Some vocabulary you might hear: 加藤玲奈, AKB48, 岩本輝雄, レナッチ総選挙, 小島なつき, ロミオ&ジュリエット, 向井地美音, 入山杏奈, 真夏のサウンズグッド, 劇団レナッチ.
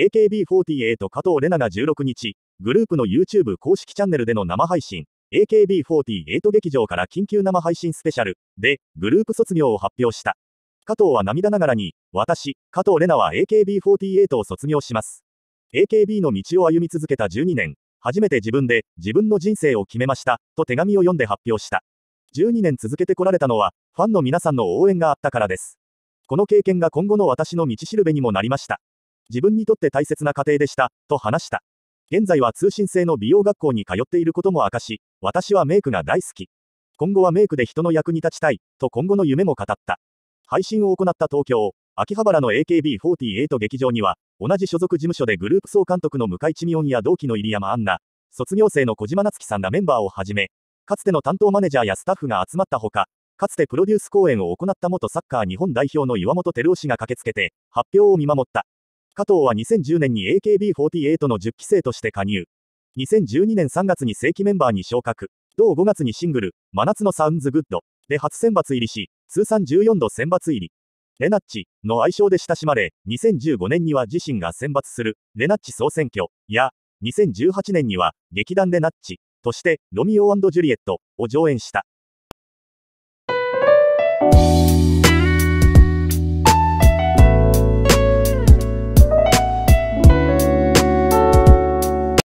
AKB48 加藤玲奈が16日、グループの YouTube 公式チャンネルでの生配信、AKB48 劇場から緊急生配信スペシャルで、グループ卒業を発表した。加藤は涙ながらに、私、加藤玲奈は AKB48 を卒業します。AKB の道を歩み続けた12年、初めて自分で自分の人生を決めました、と手紙を読んで発表した。12年続けてこられたのは、ファンの皆さんの応援があったからです。この経験が今後の私の道しるべにもなりました。自分にとって大切な過程でした、と話した。現在は通信制の美容学校に通っていることも明かし、私はメイクが大好き。今後はメイクで人の役に立ちたい、と今後の夢も語った。配信を行った東京、秋葉原の AKB48 劇場には、同じ所属事務所でグループ総監督の向井地美音や同期の入山杏奈、卒業生の小島なつきさんらメンバーをはじめ、かつての担当マネージャーやスタッフが集まったほか、かつてプロデュース公演を行った元サッカー日本代表の岩本輝雄氏が駆けつけて、発表を見守った。加藤は2010年に AKB48 の10期生として加入。2012年3月に正規メンバーに昇格。同5月にシングル、真夏のサウンズグッドで初選抜入りし、通算14度選抜入り。レナッチの愛称で親しまれ、2015年には自身が選抜するレナッチ総選挙や、2018年には劇団レナッチとしてロミオ&ジュリエットを上演した。